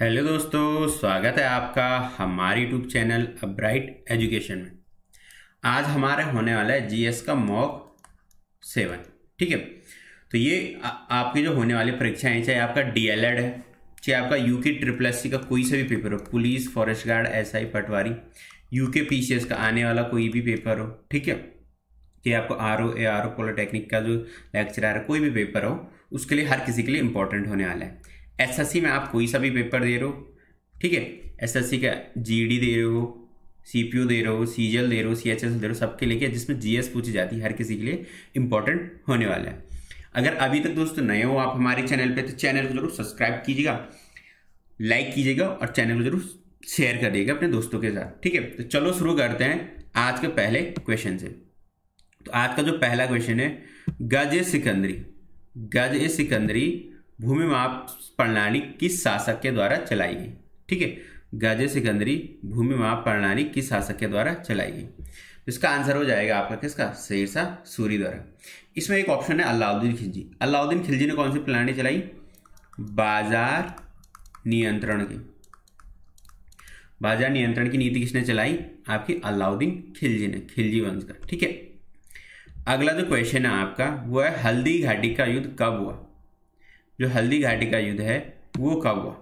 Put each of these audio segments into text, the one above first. Hello दोस्तों, स्वागत है आपका हमारी YouTube channel a bright education में। आज हमारा होने वाला है जीएस का मॉक 7, ठीक है। तो ये आपकी जो होने वाली परीक्षाएं हैं, चाहे आपका डीएलएड है, चाहे आपका यूके SSSC का कोई सा भी पेपर हो, police, forest guard, SI, patwari, UK PCS का आने वाला कोई भी पेपर हो, ठीक है, कि आपको ARO, ARO, पॉलिटेक्निक का जो लेक्चरर कोई भी पेपर हो, उसके लिए हर किसी के लिए इम्पोर्टेंट होने वाला है। SSC में आप कोई सा भी पेपर दे रहे हो, ठीक है, SSC का GD दे रहे हो, CPO दे रहे हो, CGL दे रहे हो, CHS दे रहे हो, सबके लिए जिसमें GS पूछी जाती है, हर किसी के लिए इम्पोर्टेंट होने वाला है। अगर अभी तक दोस्तों नए हो आप हमारे चैनल पे, तो चैनल को जरूर सब्सक्राइब कीजिएगा, लाइक कीजिएगा और चैनल को जरूर शेयर करिएगा अपने दोस्तों के साथ, ठीक है। तो चलो शुरू करते हैं आज के पहले क्वेश्चन से। तो आज का जो पहला क्वेश्चन है, गज-ए-सिकंदरी भूमि माप प्रणाली किस शासक के द्वारा चलाई गई, ठीक है। गज-ए-सिकंदरी भूमि माप प्रणाली किस शासक के द्वारा चलाई गई, इसका आंसर हो जाएगा आपका किसका, शेरशाह सूरी द्वारा। इसमें एक ऑप्शन है अलाउद्दीन खिलजी। अलाउद्दीन खिलजी ने कौन सी प्रणाली चलाई, बाजार नियंत्रण की। बाजार नियंत्रण की नीति किसने चलाई, आपकी अलाउद्दीन खिलजी ने, खिलजी वंश का, ठीक है। अगला जो क्वेश्चन है आपका वो है हल्दी घाटी का युद्ध कब हुआ। जो हल्दी घाटी का युद्ध है वो कब हुआ,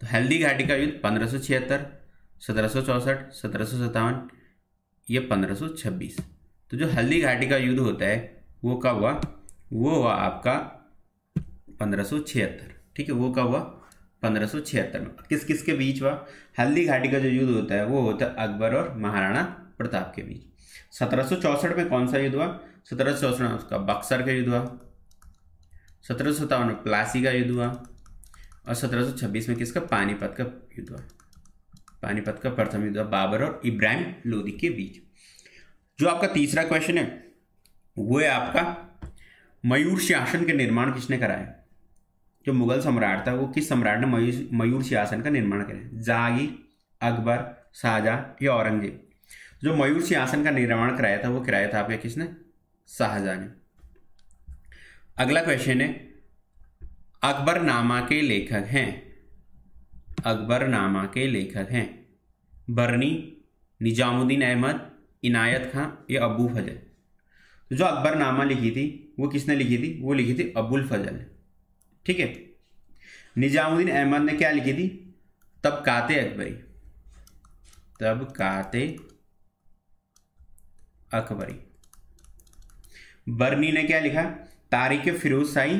तो हल्दी घाटी का युद्ध 1576, 1764, 1757 या 1526। तो जो हल्दी घाटी का युद्ध होता है वो कब हुआ, वो हुआ आपका 1576, ठीक है। वो कब हुआ, 1576 में। किस किस के बीच हुआ हल्दी घाटी का जो युद्ध होता है, वो होता है अकबर और महाराणा प्रताप के बीच। 1764 में कौन सा युद्ध हुआ, 1764 में उसका बक्सर का युद्ध हुआ, 1757 में प्लासी का युद्ध हुआ और 1726 में किसका, पानीपत का युद्ध हुआ। पानीपत का प्रथम युद्ध हुआ बाबर और इब्राहिम लोदी के बीच। जो आपका तीसरा क्वेश्चन है वो है आपका मयूर शासन का निर्माण किसने कराया। जो मुगल सम्राट था, वो किस सम्राट ने मयूर शासन का निर्माण कराया, जहांगीर, अकबर, शाहजहां या औरंगजेब। जो मयूर शासन का निर्माण कराया था वो कराया था आपके किसने, शाहजहां ने। अगला क्वेश्चन है अकबरनामा के लेखक हैं, अकबरनामा के लेखक हैं बर्नी, निजामुद्दीन अहमद, इनायत खां या अबू फजल। तो जो अकबरनामा लिखी थी वो किसने लिखी थी, वो लिखी थी अबुल फजल, ठीक है। निजामुद्दीन अहमद ने क्या लिखी थी, तबकाते अकबरी, तबकाते अकबरी। बर्नी ने क्या लिखा, तारीख-ए-फिरोज शाही।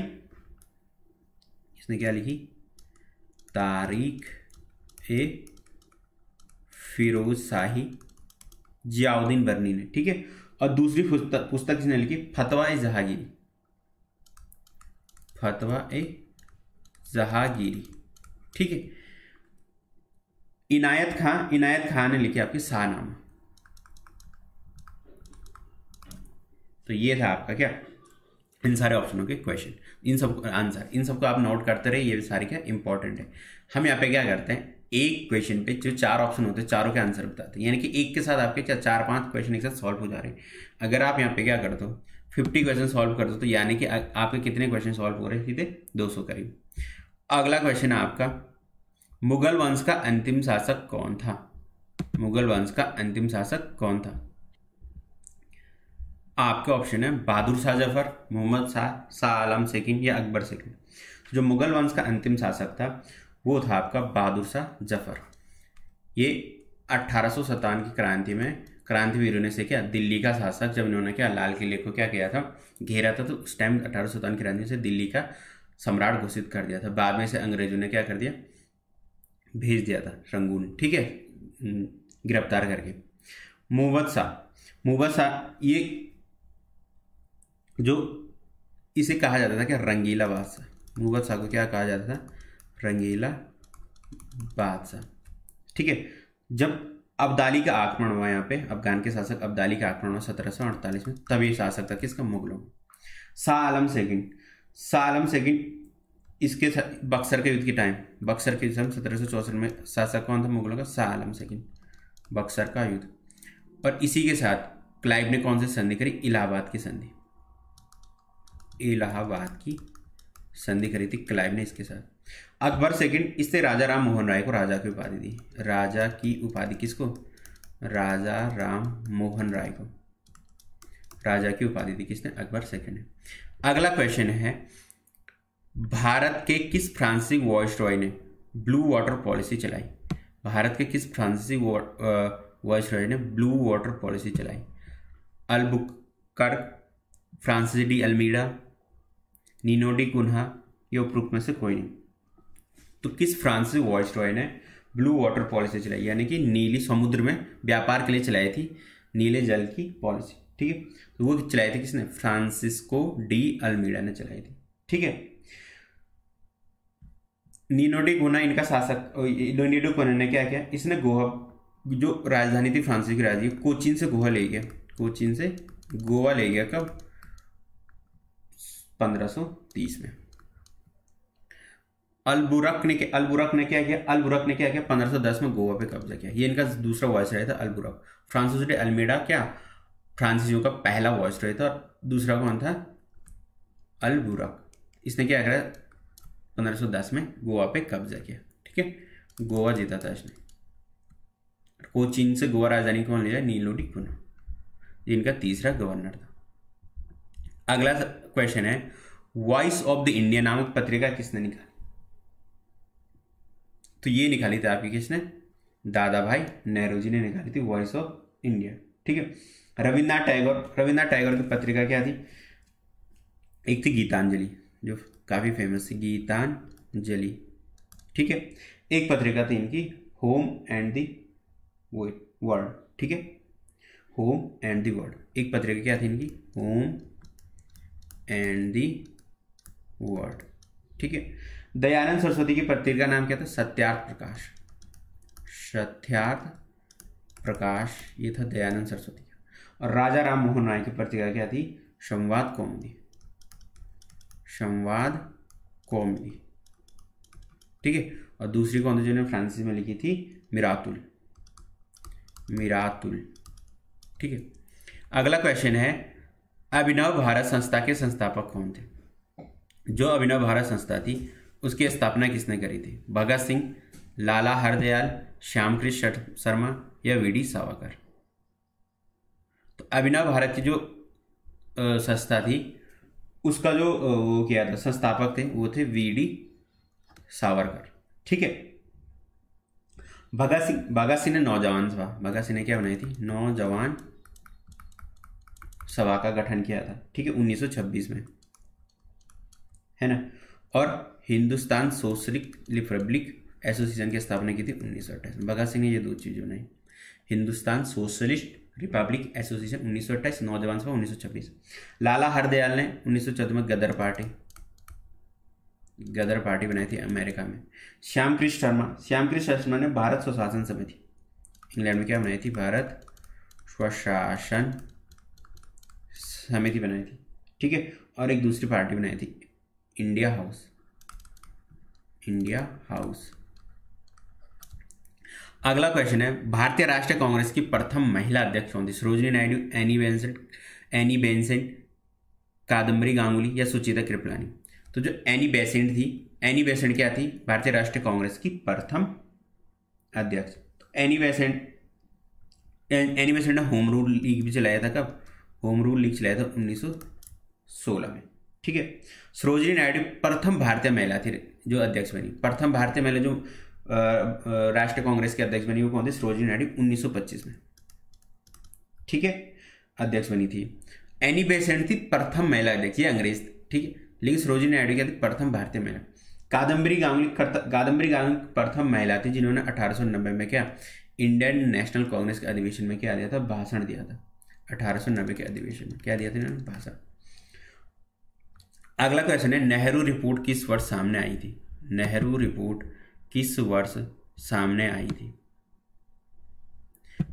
इसने क्या लिखी, तारीख-ए-फिरोज शाही, जियाउद्दीन बर्नी ने, ठीक है। और दूसरी पुस्तक इसने लिखी फतवा-ए-जहांगीरी, फतवा-ए-जहांगीरी, ठीक है। इनायत खां ने लिखी आपकी शाहनामा। तो ये था आपका क्या, इन सारे ऑप्शनों के क्वेश्चन, इन सब आंसर, इन सबको आप नोट करते रहे, ये सारे क्या इंपॉर्टेंट है। हम यहाँ पे क्या करते हैं, एक क्वेश्चन पे जो चार ऑप्शन होते हैं चारों के आंसर बताते हैं, यानी कि एक के साथ आपके क्या 4-5 क्वेश्चन एक साथ सॉल्व हो जा रहे हैं। अगर आप यहाँ पे क्या कर दो, 50 क्वेश्चन सॉल्व कर दो, तो यानी कि आपके कितने क्वेश्चन सॉल्व हो रहे हैं, सीधे 200 करीब। अगला क्वेश्चन है आपका मुगल वंश का अंतिम शासक कौन था। मुगल वंश का अंतिम शासक कौन था, आपके ऑप्शन है बहादुर शाह जफर, मोहम्मद शाह, शाह आलम II या अकबर II। जो मुगल वंश का अंतिम शासक था वो था आपका बहादुर शाह जफर। ये 1857 की क्रांति में क्रांतिवीरों ने से क्या दिल्ली का शासक, जब इन्होंने क्या लाल किले को क्या किया था, घेरा था, तो उस टाइम 1857 की क्रांति से दिल्ली का सम्राट घोषित कर दिया था। बाद में इसे अंग्रेजों ने क्या कर दिया, भेज दिया था रंगून, ठीक है, गिरफ्तार करके। मोहम्मद शाह ये जो इसे कहा जाता था क्या, रंगीला बादशाह। मुगल शाह को क्या कहा जाता था, रंगीला बादशाह, ठीक है। जब अब्दाली का आक्रमण हुआ, यहाँ पे अफगान के शासक अब्दाली का आक्रमण हुआ 1748 में, तब ये शासक था किसका, मुगलों। शाह आलम II इसके बक्सर के युद्ध के टाइम, बक्सर के युद्ध 1764 में शासक कौन था मुगलों का, शाह आलम II, बक्सर का युद्ध। और इसी के साथ क्लाइव ने कौन सी संधि करी, इलाहाबाद की संधि करी थी क्लाइव ने इसके साथ। अकबर सेकंड, इससे राजा राम मोहन राय को राजा की उपाधि दी। राजा की उपाधि किसको? राजा राम मोहन राय को राजा की उपाधि दी किसने? अकबर सेकंड ने। अगला क्वेश्चन है, भारत के किस फ्रांसीसी वाइसरॉय ने ब्लू वाटर पॉलिसी चलाई? भारत के किस फ्रांसीसी वाइसरॉय ने ब्लू वाटर पॉलिसी चलाई? Albuquerque, Francis de Almeida, Nino D Cunha, ये उपरोक्त में से कोई नहीं। तो किस फ्रांसीसी वाइसरॉय ने ब्लू वाटर पॉलिसी चलाई, यानी कि नीली समुद्र में व्यापार के लिए चलाई थी नीले जल की पॉलिसी, ठीक है? तो वो चलाई थी किसने? फ्रांसिस्को डी अल्मीडा ने चलाई थी, ठीक है? नीनो डी कुन्हा इनका शासक, नीनो डी कुन्हा ने क्या किया? इसने गोवा, जो राजधानी थी फ्रांस की राजधानी, कोचीन से गोवा ले गया, कोचीन से गोवा ले गया। कब? 1530 में। अल्बुकर्क ने क्या किया? 1510 में गोवा पे कब्जा किया। ये इनका दूसरा वाइसराय था अल्बुकर्क। फ्रांसिस डी अल्मीडा क्या फ्रांसीसियों का पहला वाइसराय था, और दूसरा कौन था? अल्बुकर्क। इसने क्या करा? 1510 में गोवा पे कब्जा किया, ठीक है? गोवा जीता था इसने। कोचीन से गोवा राजधानी कौन ले जाए? नीनो डी कुन्हा, जिनका तीसरा गवर्नर था। अगला क्वेश्चन है, वॉइस ऑफ द इंडिया नामक पत्रिका किसने निकाली? तो ये निकाली थी आपकी किसने? दादा भाई नेहरू जी ने निकाली थी वॉइस ऑफ इंडिया, ठीक है? रविन्द्रनाथ टैगोर की पत्रिका क्या थी? एक थी गीतांजलि, जो काफ़ी फेमस है, गीतांजलि, ठीक है? एक पत्रिका थी इनकी होम एंड दी वर्ल्ड, ठीक है? Home and the world. एक पत्रिका क्या थी इनकी? होम एंड दी वर्ल्ड, ठीक है? दयानंद सरस्वती की पत्रिका का नाम क्या था? सत्यार्थ प्रकाश, सत्यार्थ प्रकाश, ये था दयानंद सरस्वती का। और राजा राम मोहन राय की पत्रिका क्या थी? संवाद कौमुदी, संवाद कौमुदी, ठीक है? और दूसरी कौन थी जिन्होंने फ्रांसीसी में लिखी थी? मिरातुल, मिरातुल, ठीक है? अगला क्वेश्चन है, अभिनव भारत संस्था के संस्थापक कौन थे? जो अभिनव भारत संस्था थी उसकी स्थापना किसने करी थी? भगत सिंह, लाला हरदयाल, श्यामकृष्ण शर्मा या वीडी सावरकर? तो अभिनव भारत की जो संस्था थी उसका जो वो किया था, संस्थापक थे, वो थे वीडी सावरकर, ठीक है? भगत सिंह ने नौजवान सभा, भगत सिंह ने क्या बनाई थी? नौजवान सभा का गठन किया था, ठीक है? 1926 में, है ना? और हिंदुस्तान सोशलिस्ट रिपब्लिक एसोसिएशन की स्थापना की थी 1928 में। भगत सिंह ने ये दो चीज़ें बनाई, हिंदुस्तान सोशलिस्ट रिपब्लिक एसोसिएशन 1928, नौजवान सभा 1926। लाला हरदयाल ने 1914 में गदर पार्टी बनाई थी अमेरिका में। श्यामकृष्ण शर्मा ने भारत स्वशासन समिति इंग्लैंड में क्या बनाई थी? भारत स्वशासन समिति बनाई थी, ठीक है? और एक दूसरी पार्टी बनाई थी इंडिया हाउस। अगला क्वेश्चन है, भारतीय राष्ट्रीय कांग्रेस की प्रथम महिला अध्यक्ष कौन थी? सरोजिनी नायडू, एनी बेसेंट, कादम्बरी गांगुली या सुचिता कृपलानी? तो जो एनी बेसेंट क्या थी? भारतीय राष्ट्रीय कांग्रेस की प्रथम अध्यक्ष। तो एनी बेसेंट ने होम रूल लीग भी चलाया था। कब? होम रूल लीग चलाया था 1916 में, ठीक है? सरोजिनी नायडू प्रथम भारतीय महिला थी जो अध्यक्ष बनी। प्रथम भारतीय महिला जो राष्ट्रीय कांग्रेस के अध्यक्ष बनी वो कौन थी? सरोजिनी नायडू 1925 में, ठीक है, अध्यक्ष बनी थी। एनी बेसेंट थी प्रथम महिला अध्यक्ष, ये अंग्रेज, ठीक है? लेकिन सरोजिनी नायडू क्या थी? प्रथम भारतीय महिला। कादम्बरी गांगुली प्रथम महिला थी जिन्होंने 1890 में क्या इंडियन नेशनल कांग्रेस के अधिवेशन में क्या दिया था? भाषण दिया था। 1890 के अधिवेशन में क्या दिया था इन्होंने? भाषण। अगला क्वेश्चन है, नेहरू रिपोर्ट किस वर्ष सामने आई थी? नेहरू रिपोर्ट किस वर्ष सामने आई थी?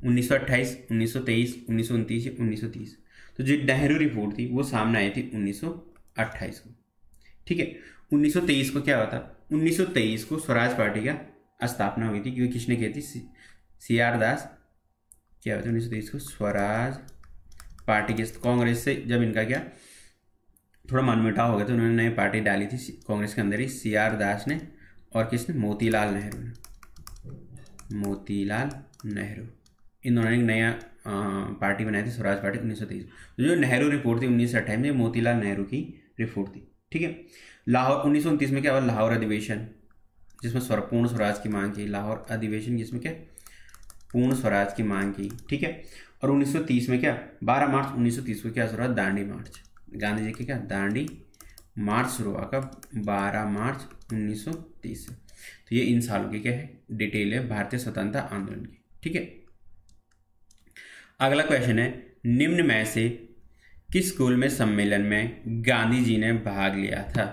1928, 1923, 1929 या 1930? तो जो नेहरू रिपोर्ट थी वो सामने आई थी 1928 को, ठीक है? 1923 को क्या हुआ था? 1923 को स्वराज पार्टी का स्थापना हुई थी, क्योंकि किसने की थी? C R Das. क्या हुआ था 1923 को? स्वराज पार्टी के कांग्रेस से जब इनका क्या थोड़ा मनमुटाव हो गया तो उन्होंने नई पार्टी डाली थी कांग्रेस के अंदर ही। सी आर दास ने और किसने? मोतीलाल नेहरू। मोतीलाल नेहरू, इन दोनों ने एक नया पार्टी बनाई थी, स्वराज पार्टी 1923। जो नेहरू रिपोर्ट थी 1928 में, मोतीलाल नेहरू की रिपोर्ट थी। ठीक है, लाहौर 1929 में क्या हुआ? लाहौर अधिवेशन, जिसमें पूर्ण स्वराज की मांग की। लाहौर अधिवेशन जिसमें क्या? पूर्ण स्वराज की मांग की। ठीक है, और 1930 में क्या? 12 मार्च 1930 को क्या शुरू हुआ? दांडी मार्च। गांधी जी के क्या दांडी मार्च शुरू हुआ का 12 मार्च 1930। तो ये इन सालों की क्या है डिटेल है भारतीय स्वतंत्रता आंदोलन की। ठीक है, अगला क्वेश्चन है, निम्न में से किस स्कूल में सम्मेलन में गांधी जी ने भाग लिया था?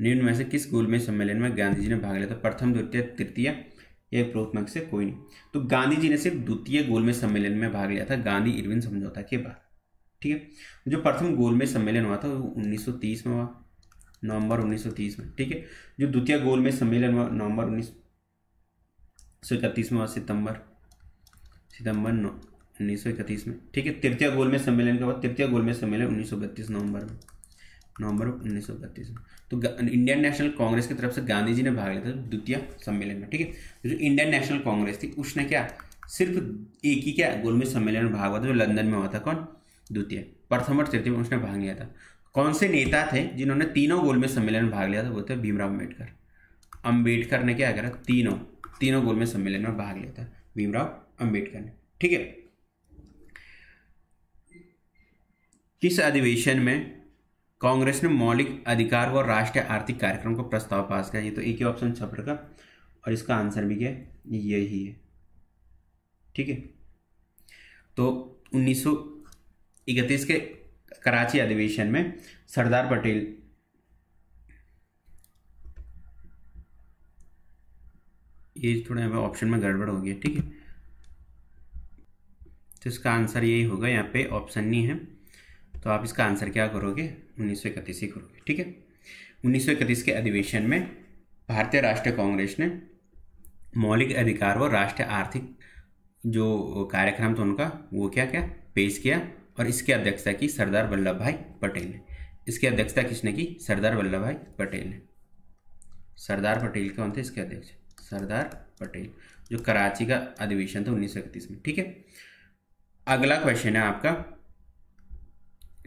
निम्न में से किस स्कूल में सम्मेलन में गांधी जी ने भाग लिया था? प्रथम, द्वितीय, तृतीय या प्रोथ में से कोई नहीं। तो गांधी जी ने सिर्फ द्वितीय गोलमेज सम्मेलन में भाग लिया था, गांधी इरविन समझौता के बाद। ठीक है, जो प्रथम गोलमेज सम्मेलन हुआ था वो 1930 में हुआ, नवंबर 1930 में। ठीक है, जो द्वितीय गोलमेज सम्मेलन हुआ नवंबर 1931 में हुआ, सितंबर 1931 में। ठीक है, तृतीय गोलमेज सम्मेलन के बाद तृतीय गोलमेज सम्मेलन 1932 नवंबर 1932 में। तो इंडियन नेशनल कांग्रेस की तरफ से गांधी जी ने भाग लिया था द्वितीय सम्मेलन में। ठीक है, जो इंडियन नेशनल कांग्रेस थी उसने क्या सिर्फ एक ही क्या गोलमेज सम्मेलन में भाग हुआ था, जो लंदन में हुआ था। कौन? द्वितीय। प्रथम और तृतीय में उसने भाग लिया था। कौन से नेता थे जिन्होंने तीनों गोलमेज सम्मेलन में भाग लिया था? वो थे भीमराव अम्बेडकर। अम्बेडकर ने क्या करा? तीनों गोलमेज सम्मेलन में भाग लिया था भीमराव अम्बेडकर ने। ठीक है, किस अधिवेशन में कांग्रेस ने मौलिक अधिकार व राष्ट्रीय आर्थिक कार्यक्रम का प्रस्ताव पास किया? ये तो एक ही ऑप्शन छपड़ का, और इसका आंसर भी क्या है? यही है। ठीक है, तो 1931 के कराची अधिवेशन में सरदार पटेल ये थोड़ा ऑप्शन में गड़बड़ हो गया। ठीक है, तो इसका आंसर यही होगा, यहाँ पे ऑप्शन नहीं है। तो आप इसका आंसर क्या करोगे? 1931 ही करोगे। ठीक है, 1931 के अधिवेशन में भारतीय राष्ट्रीय कांग्रेस ने मौलिक अधिकार व राष्ट्रीय आर्थिक जो कार्यक्रम था उनका वो क्या क्या पेश किया, और इसकी अध्यक्षता की सरदार वल्लभ भाई पटेल ने। इसकी अध्यक्षता किसने की? सरदार वल्लभ भाई पटेल ने। सरदार पटेल कौन थे इसके अध्यक्ष? सरदार पटेल, जो कराची का अधिवेशन था 1931 में। ठीक है, अगला क्वेश्चन है आपका,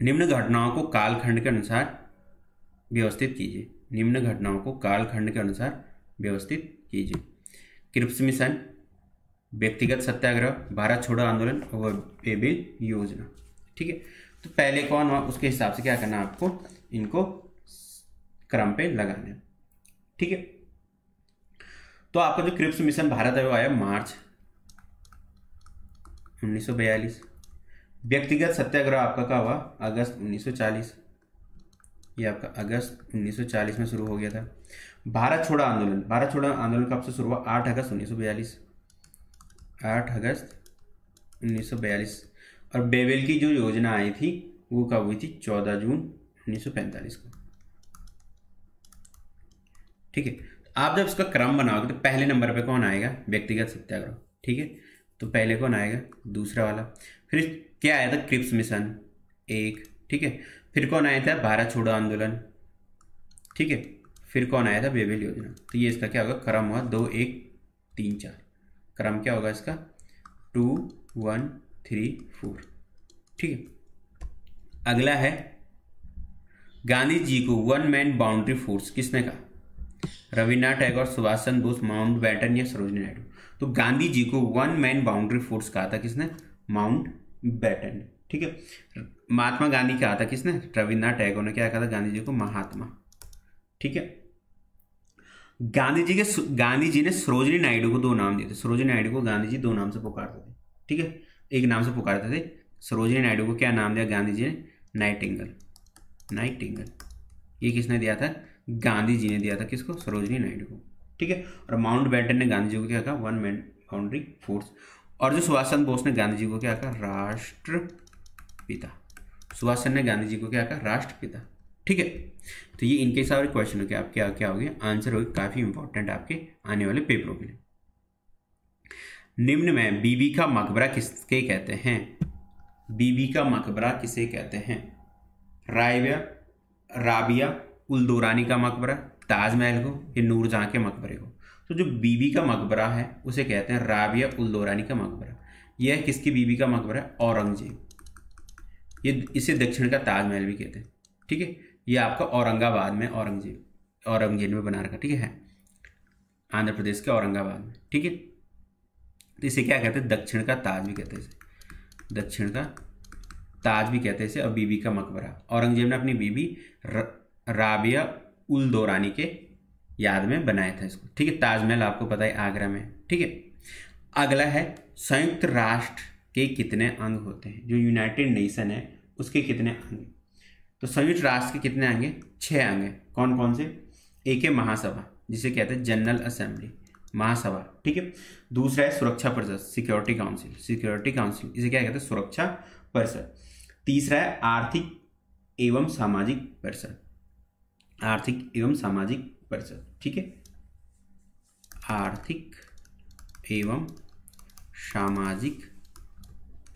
निम्न घटनाओं को कालखंड के अनुसार व्यवस्थित कीजिए। निम्न घटनाओं को कालखंड के अनुसार व्यवस्थित कीजिए। क्रिप्स मिशन, व्यक्तिगत सत्याग्रह, भारत छोड़ो आंदोलन और बेबिल योजना। ठीक है, तो पहले कौन हुआ उसके हिसाब से क्या करना आपको, इनको क्रम पे लगाना है। ठीक है, तो आपका जो क्रिप्स मिशन भारत है वो आया मार्च 1942। व्यक्तिगत सत्याग्रह आपका क्या हुआ? अगस्त 1940, ये आपका अगस्त 1940 में शुरू हो गया था। भारत छोड़ो आंदोलन, भारत छोड़ो आंदोलन कब से शुरू हुआ? 8 अगस्त 1942, 8 अगस्त 1942। और बेबिल की जो योजना आई थी वो कब हुई थी? 14 जून 1945 को। ठीक है, आप जब इसका क्रम बनाओगे तो पहले नंबर पे कौन आएगा? व्यक्तिगत सत्याग्रह। ठीक है, तो पहले कौन आएगा? दूसरा वाला। फिर क्या आया था? क्रिप्स मिशन एक। ठीक है, फिर कौन आया था? भारत छोड़ो आंदोलन। ठीक है, फिर कौन आया था? बेबिल योजना। तो ये इसका क्या होगा क्रम? हुआ 2, 1, 3, 4। क्रम क्या होगा इसका? 2, 1, 3, 4। ठीक है, अगला है, गांधी जी को वन मैन बाउंड्री फोर्स किसने कहा? रविन्द्रनाथ टैगोर, सुभाष चंद्र बोस, माउंटबेटन या सरोजिनी नायडू। तो गांधी जी को वन मैन बाउंड्री फोर्स कहा था किसने? माउंटबेटन। ठीक है, महात्मा गांधी कहा था किसने? रविन्द्रनाथ टैगोर ने। क्या कहा था गांधी जी को? महात्मा। ठीक है, गांधी जी ने सरोजिनी नायडू को दो नाम दिए थे। सरोजिनी नायडू को गांधी जी दो नाम से पुकारते थे। ठीक है, एक नाम से पुकारते थे। सरोजिनी नायडू को क्या नाम दिया गांधी जी ने? नाइटिंगल। नाइटिंगल ये किसने दिया था? गांधी जी ने दिया था। किसको? सरोजिनी नायडू को। ठीक है, और माउंटबेटन ने गांधी जी को क्या कहा? One man boundary force. और जो सुभाष चंद्र बोस ने गांधी जी को क्या कहा? राष्ट्रपिता। सुभाष चंद्र ने गांधी जी को क्या कहा? राष्ट्रपिता। ठीक है, तो ये इनके सारे क्वेश्चन हो गए आपके। क्या हो गया आंसर? हो गए काफी इंपॉर्टेंट आपके आने वाले पेपरों के लिए। निम्न में बीबी का मकबरा किसके कहते हैं? बीबी का मकबरा किसे कहते हैं? राबिया उल दुरानी का मकबरा, ताजमहल को, या नूरजहां के मकबरे को। तो जो बीबी का मकबरा है उसे कहते हैं राबिया उल दौरानी का मकबरा। यह किसकी बीबी का मकबरा है? औरंगजेब। ये इसे दक्षिण का ताजमहल भी कहते हैं, ठीक है। ये आपका औरंगाबाद में औरंगजेब में बना रखा, ठीक है, आंध्र प्रदेश के औरंगाबाद में, ठीक है। तो इसे क्या कहते हैं? दक्षिण का ताज भी कहते हैं, दक्षिण का ताज भी कहते हैं। अब बीबी का मकबरा, औरंगजेब ने अपनी बीबी राबिया उल दौरानी के याद में बनाया था इसको, ठीक है। ताजमहल आपको पता है आगरा में, ठीक है। अगला है संयुक्त राष्ट्र के कितने अंग होते हैं? जो यूनाइटेड नेशन है उसके कितने अंग? तो संयुक्त राष्ट्र के कितने अंग हैं? 6 अंग हैं। कौन कौन से? एक है महासभा जिसे कहते हैं जनरल असेंबली, महासभा, ठीक है। दूसरा है सुरक्षा परिषद, सिक्योरिटी काउंसिल, सिक्योरिटी काउंसिल, इसे क्या कहते हैं? सुरक्षा परिषद। तीसरा है आर्थिक एवं सामाजिक परिषद, आर्थिक एवं सामाजिक परिषद, ठीक है, आर्थिक एवं सामाजिक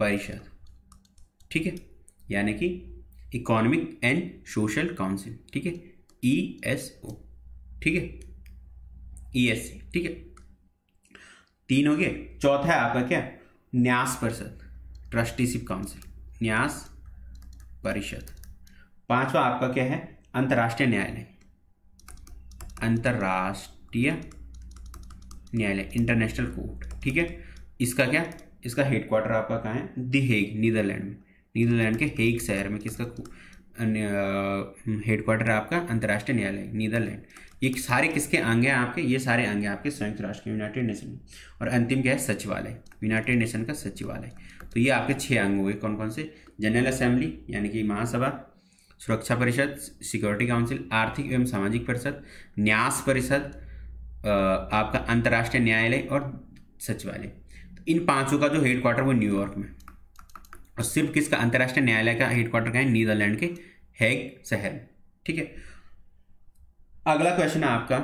परिषद, ठीक है, यानी कि इकोनॉमिक एंड सोशल काउंसिल, ठीक है, ESO, ठीक है, ESC, ठीक है, 3 हो गए। चौथा है आपका क्या? न्यास परिषद, ट्रस्टीशिप काउंसिल, न्यास परिषद। 5वां आपका क्या है? अंतर्राष्ट्रीय न्यायालय, अंतर्राष्ट्रीय न्यायालय, इंटरनेशनल कोर्ट, ठीक है। इसका क्या? इसका हेडक्वार्टर आपका कहाँ है? द हेग, नीदरलैंड में, नीदरलैंड के हेग शहर में किसका हेडक्वार्टर? आपका अंतर्राष्ट्रीय न्यायालय नीदरलैंड। ये सारे किसके अंग हैं? आपके ये सारे अंग हैं आपके संयुक्त राष्ट्र के, यूनाइटेड नेशन। और अंतिम क्या है? सचिवालय, यूनाइटेड नेशन का सचिवालय। तो ये आपके 6 अंग हुए। कौन कौन से? जनरल असेंबली यानी कि महासभा, सुरक्षा परिषद, सिक्योरिटी काउंसिल, आर्थिक एवं सामाजिक परिषद, न्यास परिषद, आपका अंतर्राष्ट्रीय न्यायालय और सचिवालय। तो इन 5 का जो हेडक्वार्टर वो न्यूयॉर्क में, और सिर्फ किसका? अंतर्राष्ट्रीय न्यायालय का हेडक्वार्टर का है नीदरलैंड के हेग शहर, ठीक है। अगला क्वेश्चन है आपका,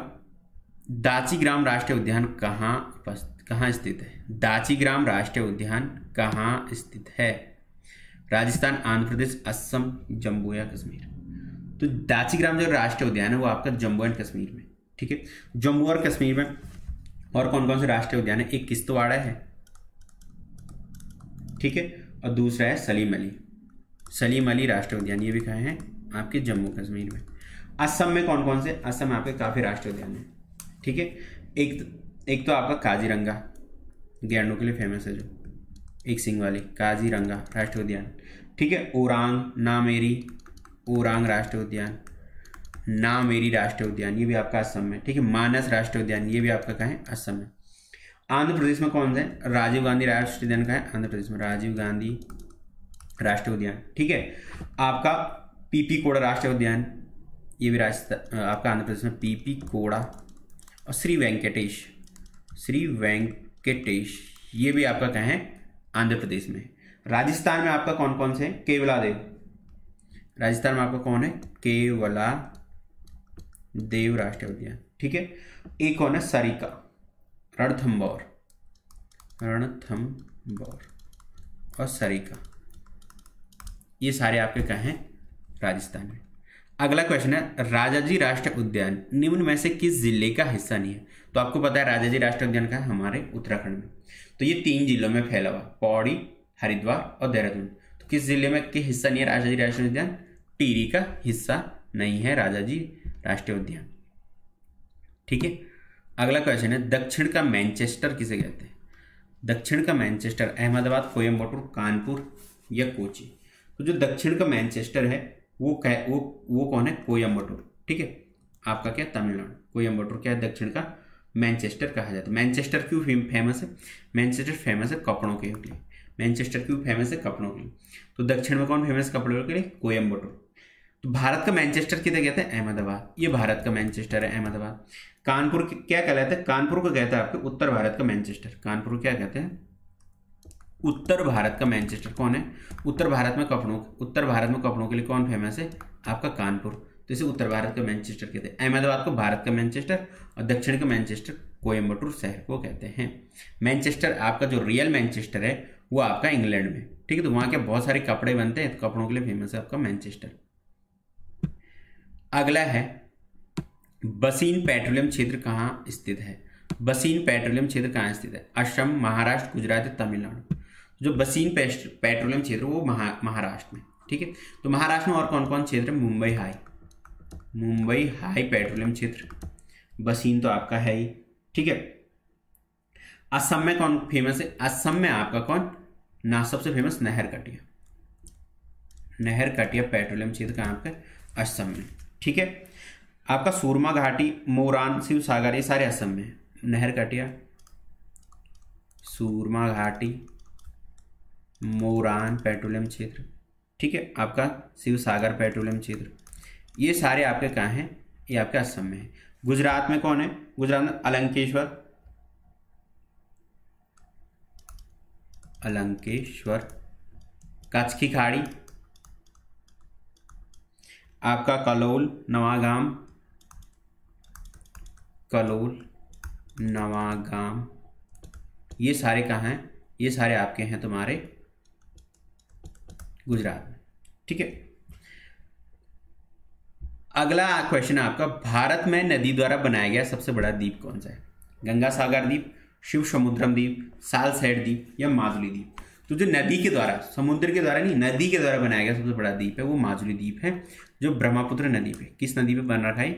दाचीग्राम राष्ट्रीय उद्यान कहाँ स्थित है? दाचीग्राम राष्ट्रीय उद्यान कहाँ स्थित है? राजस्थान, आंध्र प्रदेश, असम, जम्मू या कश्मीर? तो दाचीग्राम जो राष्ट्रीय उद्यान है वो आपका जम्मू एंड कश्मीर में, ठीक है, जम्मू और कश्मीर में। और कौन कौन से राष्ट्रीय उद्यान है? एक किश्तवाड़ है, ठीक है, और दूसरा है सलीम अली राष्ट्रीय उद्यान, ये भी कहाँ है? आपके जम्मू कश्मीर में। असम में कौन कौन से? असम में आपके काफ़ी राष्ट्रीय उद्यान है, ठीक है। एक तो आपका काजीरंगा, गैंडों के लिए फेमस है, जो एक सिंह वाली काजीरंगा राष्ट्रीय उद्यान, ठीक है। ओरांग राष्ट्रीय उद्यान, नामेरी राष्ट्रीय उद्यान, ये भी आपका असम में, ठीक है। मानस राष्ट्रीय उद्यान, ये भी आपका कहाँ है? असम में। आंध्र प्रदेश में कौन सा है? राजीव गांधी राष्ट्रीय उद्यान कहाँ है? आंध्र प्रदेश में, राजीव गांधी राष्ट्रीय उद्यान, ठीक है। आपका पीपी कोड़ा राष्ट्रीय उद्यान, ये भी आपका आंध्र प्रदेश में, पीपी कोड़ा। और श्री वेंकटेश, ये भी आपका कहाँ है? आंध्र प्रदेश में। राजस्थान में आपका कौन कौन से है? केवलादेव, राजस्थान में आपका कौन है? केवलादेव राष्ट्रीय उद्यान, ठीक है। एक कौन है? सरिका, रणथंबोर और सरिका, ये सारे आपके कहाँ हैं? राजस्थान में। अगला क्वेश्चन है, राजाजी राष्ट्रीय उद्यान निम्न में से किस जिले का हिस्सा नहीं है? तो आपको पता है राजाजी राष्ट्रीय उद्यान का हमारे उत्तराखंड में, तो ये 3 जिलों में फैला हुआ, पौड़ी, हरिद्वार और देहरादून। तो किस जिले में के हिस्सा नहीं है राजाजी राष्ट्रीय उद्यान? टिहरी का हिस्सा नहीं है राजाजी राष्ट्रीय उद्यान, ठीक है। अगला क्वेश्चन है, दक्षिण का मैनचेस्टर किसे कहते हैं? दक्षिण का मैनचेस्टर अहमदाबाद, कोयम्बटूर, कानपुर या कोची? तो जो दक्षिण का मैनचेस्टर है वो कौन है? कोयम्बटूर, ठीक है, आपका क्या? तमिलनाडु। कोयम्बटूर क्या है? दक्षिण का मैनचेस्टर कहा जाता है। मैनचेस्टर क्यों फेमस है? मैनचेस्टर फेमस है कपड़ों के लिए, मैनचेस्टर क्यों फेमस है? कपड़ों के लिए। तो दक्षिण में कौन फेमस कपड़ों के लिए? कोयम्बटूर। तो भारत का मैनचेस्टर किसे कहते हैं? अहमदाबाद, ये भारत का मैनचेस्टर है अहमदाबाद। कानपुर क्या कहलाता है? कानपुर को कहता है आपके उत्तर भारत का मैनचेस्टर, कानपुर क्या कहते हैं? उत्तर भारत का मैनचेस्टर। कौन है? उत्तर भारत में कपड़ों के लिए कौन फेमस है? आपका कानपुर, तो इसे उत्तर भारत का मैनचेस्टर कहते हैं। अहमदाबाद को भारत का मैनचेस्टर और दक्षिण का मैनचेस्टर कोयम्बटूर शहर को कहते हैं। मैनचेस्टर आपका जो रियल मैनचेस्टर है वो आपका इंग्लैंड में, ठीक है, तो वहाँ के बहुत सारे कपड़े बनते हैं, तो कपड़ों के लिए फेमस है आपका मैनचेस्टर। अगला है, बसीन पेट्रोलियम क्षेत्र कहाँ स्थित है? बसीन पेट्रोलियम क्षेत्र कहाँ स्थित है? असम, महाराष्ट्र, गुजरात, तमिलनाडु। जो बसीन पेट्रोलियम क्षेत्र वो महाराष्ट्र में, ठीक है। तो महाराष्ट्र में और कौन कौन क्षेत्र है? मुंबई हाई पेट्रोलियम क्षेत्र, बसीन तो आपका है ही, ठीक है। असम में कौन फेमस है? असम में आपका कौन ना सबसे फेमस नहर कटिया पेट्रोलियम क्षेत्र कहाँ आपका? असम में, ठीक है। आपका सूरमा घाटी, मोरान, शिव सागर ये सारे असम में। नहर कटिया, सूरमा घाटी, मोरान पेट्रोलियम क्षेत्र, ठीक है। आपका शिव सागर पेट्रोलियम क्षेत्र ये सारे आपके कहाँ हैं? ये आपके असम में है। गुजरात में कौन है? गुजरात में अलंकेश्वर, कच्छ की खाड़ी, आपका कलोल नवागाम ये सारे कहाँ हैं? ये सारे आपके हैं तुम्हारे गुजरात में, ठीक है। अगला क्वेश्चन है आपका, भारत में नदी द्वारा बनाया गया सबसे बड़ा द्वीप कौन सा है? गंगा सागर द्वीप, शिव समुद्रम द्वीप, सालसेट द्वीप या माजुली द्वीप। तो जो नदी के द्वारा, समुद्र के द्वारा नहीं, नदी के द्वारा बनाया गया सबसे बड़ा द्वीप है वो माजुली द्वीप है, जो ब्रह्मपुत्र नदी पे, किस नदी पे बन रखा है?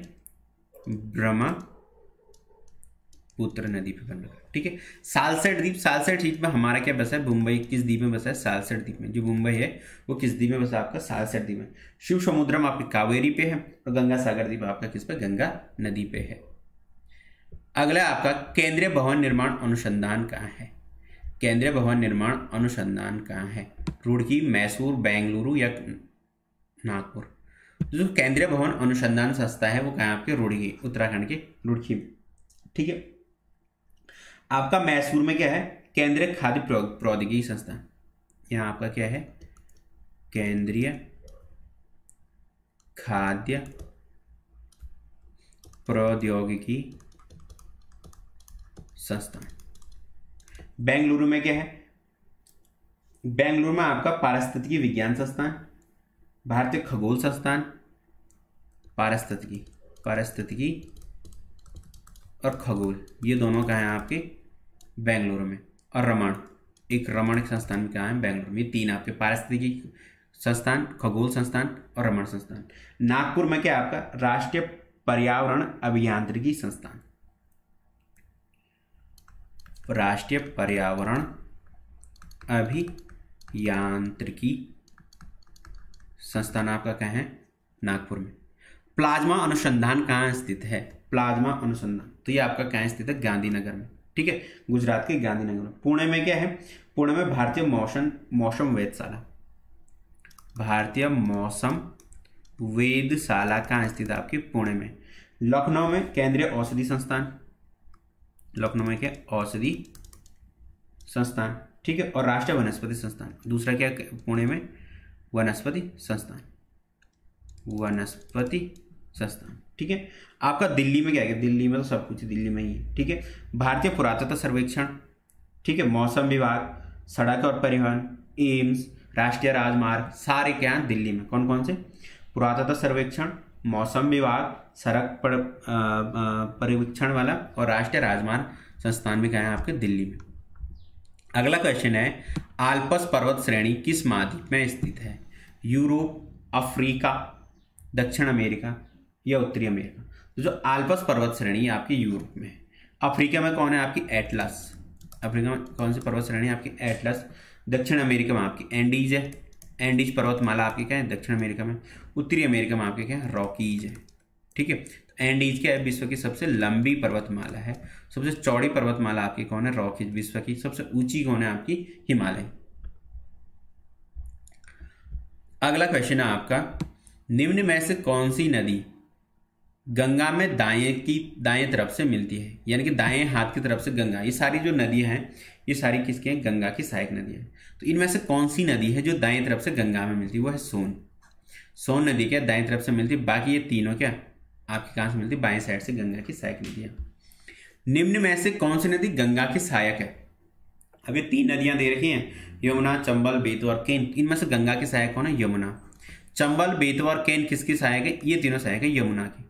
ब्रह्मपुत्र नदी पे बन रखा है, ठीक है। सालसेट द्वीप, सालसेट द्वीप में हमारा क्या बसा है? मुंबई। किस द्वीप में बसा है? सालसेट द्वीप में। जो मुंबई है वो किस द्वीप में बसा? आपका सालसेट द्वीप में। शिव समुद्रम आपके कावेरी पे है और गंगा सागर द्वीप आपका किस पे? गंगा नदी पे है। अगला आपका केंद्रीय भवन निर्माण अनुसंधान कहाँ है? केंद्रीय भवन निर्माण अनुसंधान कहाँ है? रुड़की, मैसूर, बेंगलुरु या नागपुर। जो केंद्रीय भवन अनुसंधान संस्था है वो कहाँ आपके? रुड़की, उत्तराखंड के रुड़की, ठीक है। आपका मैसूर में क्या है? केंद्रीय खाद्य प्रौद्योगिकी संस्था। यहाँ आपका क्या है? केंद्रीय खाद्य प्रौद्योगिकी संस्था। बेंगलुरु में क्या है? बेंगलुरु में आपका पारिस्थितिकी विज्ञान संस्थान, भारतीय खगोल संस्थान, पारिस्थितिकी और खगोल ये दोनों कहाँ हैं आपके? बेंगलुरु में। और रमण, एक रमण संस्थान कहाँ है? बेंगलुरु में। तीन आपके पारिस्थितिकी संस्थान, खगोल संस्थान और रमण संस्थान। नागपुर में क्या आपका? राष्ट्रीय पर्यावरण अभियांत्रिकी संस्थान, राष्ट्रीय पर्यावरण अभियांत्रिकी संस्थान आपका कहाँ है? नागपुर में। प्लाज्मा अनुसंधान कहाँ स्थित है? प्लाज्मा अनुसंधान तो ये आपका कहाँ स्थित है? गांधीनगर में, ठीक है, गुजरात के गांधीनगर में। पुणे में क्या है? पुणे में भारतीय मौसम वेधशाला, भारतीय मौसम वेधशाला कहाँ स्थित है आपकी? पुणे में। लखनऊ में केंद्रीय औषधि संस्थान, लखनऊ में क्या? औषधि संस्थान, ठीक है। और राष्ट्रीय वनस्पति संस्थान, दूसरा क्या? पुणे में वनस्पति संस्थान, ठीक है। आपका दिल्ली में क्या है? दिल्ली में तो सब कुछ दिल्ली में ही है, ठीक है। भारतीय पुरातत्व सर्वेक्षण, ठीक है, मौसम विभाग, सड़क और परिवहन, एम्स, राष्ट्रीय राजमार्ग, सारे क्या हैं दिल्ली में? कौन कौन से? पुरातत्व सर्वेक्षण, मौसम विभाग, सड़क पर्यवेक्षण वाला और राष्ट्रीय राजमार्ग संस्थान भी कहाँ है आपके? दिल्ली में। अगला क्वेश्चन है, आल्प्स पर्वत श्रेणी किस महाद्वीप में स्थित है? यूरोप, अफ्रीका, दक्षिण अमेरिका या उत्तरी अमेरिका। तो जो आल्प्स पर्वत श्रेणी है आपकी यूरोप में है। अफ्रीका में कौन है आपकी? एटलस। अफ्रीका में कौन सी पर्वत श्रेणी है आपकी? एटलस। दक्षिण अमेरिका में आपकी एंडीज है, एंडीज पर्वतमाला आपके क्या है? दक्षिण अमेरिका में। उत्तरी अमेरिका में आपके क्या है? रॉकीज है, ठीक है। तो एंडीज क्या है? विश्व की सबसे लंबी पर्वतमाला है, सबसे चौड़ी पर्वतमाला आपकी कौन है? रॉकीज। विश्व की सबसे ऊंची कौन है आपकी? हिमालय। अगला क्वेश्चन है आपका, निम्न में से कौन सी नदी गंगा में दाएं तरफ से मिलती है? यानी कि दाएं हाथ की तरफ से गंगा, ये सारी जो नदियां हैं ये सारी किसके हैं? गंगा की सहायक नदियां। तो इनमें से कौन सी नदी है जो दाएं तरफ से गंगा में मिलती है? वो है सोन नदी क्या दाएं तरफ से मिलती है। बाकी ये तीनों क्या आपके कहाँ से मिलती है? बाएं साइड से गंगा की सहायक नदियां। निम्न में से कौन सी नदी गंगा की सहायक है? अब ये तीन नदियां दे रखी हैं, यमुना, चंबल, बेतवा और केन। इनमें से गंगा की सहायक कौन है? यमुना। चंबल, बेतवा और केन किसकी सहायक है? ये तीनों सहायक है यमुना की,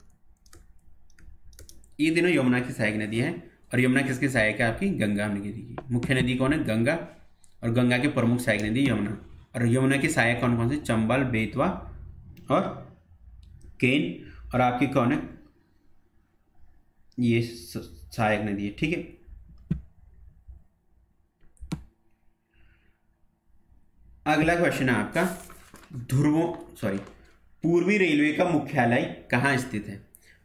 ये तीनों यमुना की सहायक नदी है। और यमुना किसकी सहायक है आपकी? गंगा हमने कह दी की। मुख्य नदी कौन है? गंगा। और गंगा की प्रमुख सहायक नदी यमुना। और यमुना की सहायक कौन कौन से? चंबल, बेतवा और केन। और आपकी कौन है? ये सहायक नदी है। ठीक है, अगला क्वेश्चन है आपका पूर्वी रेलवे का मुख्यालय कहाँ स्थित है?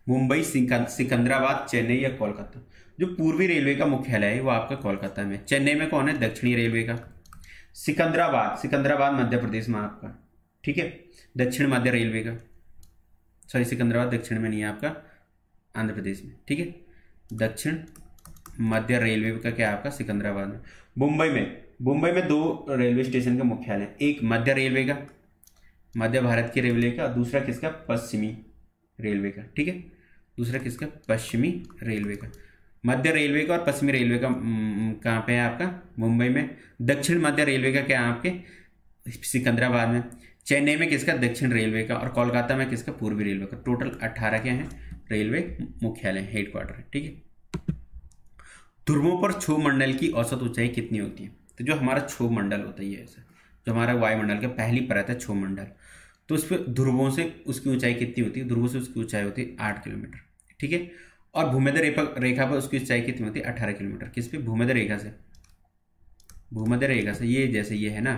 मुंबई, सिकंदराबाद, चेन्नई या कोलकाता? जो पूर्वी रेलवे का मुख्यालय है वो आपका कोलकाता में। चेन्नई में कौन है? दक्षिणी रेलवे का। सिकंदराबाद मध्य प्रदेश में आपका, ठीक है, दक्षिण मध्य रेलवे का। सॉरी, सिकंदराबाद दक्षिण में नहीं है आपका, आंध्र प्रदेश में। ठीक है, दक्षिण मध्य रेलवे का क्या है आपका? सिकंदराबाद में। मुंबई में दो रेलवे स्टेशन का मुख्यालय, एक मध्य रेलवे का, मध्य भारत की रेलवे का, और दूसरा किसका? पश्चिमी रेलवे का। ठीक है, दूसरा किसका? पश्चिमी रेलवे का। मध्य रेलवे का और पश्चिमी रेलवे का कहाँ पे है आपका? मुंबई में। दक्षिण मध्य रेलवे का क्या है आपके? सिकंदराबाद में। चेन्नई में किसका? दक्षिण रेलवे का। और कोलकाता में किसका? पूर्वी रेलवे का। टोटल 18 क्या हैं? रेलवे मुख्यालय, हेडक्वार्टर है। ठीक है, ध्रुवों पर क्षोभ मंडल की औसत ऊंचाई कितनी होती है? तो जो हमारा क्षोभ मंडल होता है, ये ऐसा जो हमारा वायुमंडल का पहली परत है क्षोभ मंडल, तो उस पर ध्रुवों से उसकी ऊंचाई कितनी होती है? ध्रुवों से उसकी ऊंचाई होती है 8 किलोमीटर। ठीक है, और भूमध्य रेखा पर उसकी ऊंचाई कितनी होती है? 18 किलोमीटर। किस पे? भूमध्य रेखा से। भूमध्य रेखा से ये जैसे ये है ना,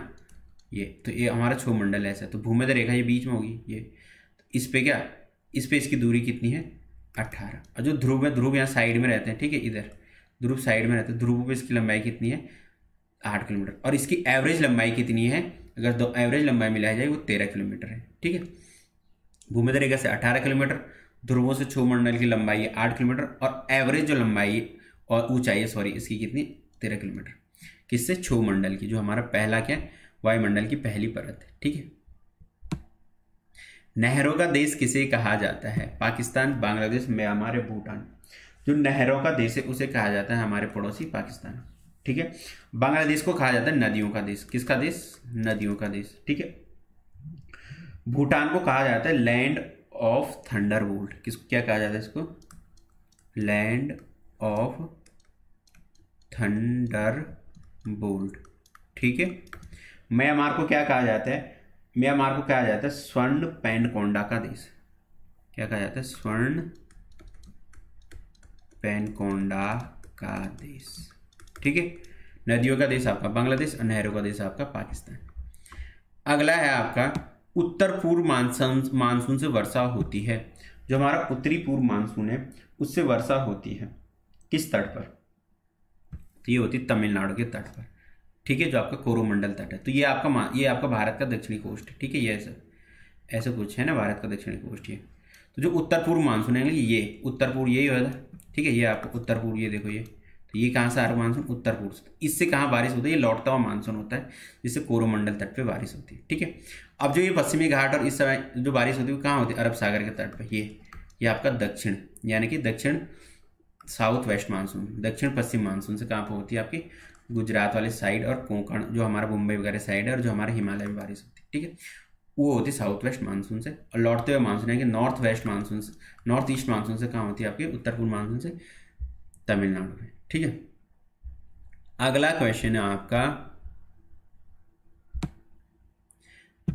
ये तो ये हमारा क्षोभ मंडल है ऐसा, तो भूमध्य रेखा ये बीच में होगी, ये तो इस पे क्या, इस पे इसकी दूरी कितनी है? 18। और जो ध्रुव है, ध्रुव यहाँ साइड में रहते हैं, ठीक है, इधर ध्रुव साइड में रहते हैं, ध्रुव पे इसकी लंबाई कितनी है? 8 किलोमीटर। और इसकी एवरेज लंबाई कितनी है? अगर दो एवरेज लंबाई मिलाई जाए वो 13 किलोमीटर है। ठीक है, भूमध्य रेखा से 18 किलोमीटर, ध्रुवों से क्षोभ मंडल की लंबाई है 8 किलोमीटर, और एवरेज जो लंबाई और ऊंचाई है इसकी कितनी? 13 किलोमीटर। किससे? क्षोभ मंडल की, जो हमारा पहला क्या है? वायुमंडल की पहली परत है। ठीक है, नहरों का देश किसे कहा जाता है? पाकिस्तान, बांग्लादेश, म्यांमार, भूटान? जो नहरों का देश है उसे कहा जाता है हमारे पड़ोसी पाकिस्तान। ठीक है, बांग्लादेश को कहा जाता है नदियों का देश। किसका देश? नदियों का देश। ठीक है, भूटान को कहा जाता है लैंड ऑफ थंडरबोल्ट। किसको क्या कहा जाता है इसको? Land of thunderbolt. ठीक है, म्यांमार को क्या कहा जाता है? म्यांमार को कहा जाता है स्वर्ण पैनकोंडा का देश। क्या कहा जाता है? स्वर्ण पैनकोंडा का देश। ठीक है, नदियों का देश आपका बांग्लादेश और नहरों का देश आपका पाकिस्तान। अगला है आपका उत्तर पूर्व मानसून से वर्षा होती है। जो हमारा उत्तरी पूर्व मानसून है उससे वर्षा होती है किस तट पर? तो ये होती है तमिलनाडु के तट पर। ठीक है, जो आपका कोरोमंडल तट है, तो ये आपका भारत का दक्षिणी कोस्ट है। ठीक है, ये सर ऐसा कुछ है ना, भारत का दक्षिणी कोस्ट ये, तो जो उत्तर पूर्व मानसून है ये उत्तर पूर्व यही होता है। ठीक है, ये आपको उत्तर पूर्व ये देखो, ये तो ये कहाँ से आ रहा मानसून? उत्तर पूर्व से। इससे कहाँ बारिश होती है? ये लौटता हुआ मानसून होता है, जिससे कोरोमंडल तट पे बारिश होती है। ठीक है, अब जो ये पश्चिमी घाट और इस समय जो बारिश होती है वो कहाँ होती है? अरब सागर के तट पे। ये आपका दक्षिण, यानी कि दक्षिण साउथ वेस्ट मानसून, दक्षिण पश्चिम मानसून से कहाँ पर होती है? आपकी गुजरात वाले साइड और कोंकण, जो हमारा मुंबई वगैरह साइड है, और जो हमारे हिमालय में बारिश होती है। ठीक है, वो होती है साउथ वेस्ट मानसून से। और लौटते हुए मानसून है कि नॉर्थ वेस्ट मानसून से, नॉर्थ ईस्ट मानसून से कहाँ होती है? आपके उत्तर पूर्व मानसून से तमिलनाडु में। ठीक है, अगला क्वेश्चन है आपका